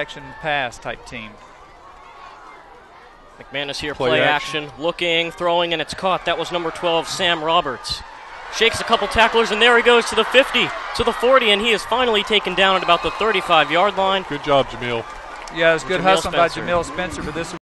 Action pass type team. McManus here, play action, looking, throwing, and it's caught. That was number 12, Sam Roberts. Shakes a couple tacklers, and there he goes to the 50, to the 40, and he is finally taken down at about the 35-yard line. Good job, Jamil. Yeah, it was good hustling by Jamil Spencer, but this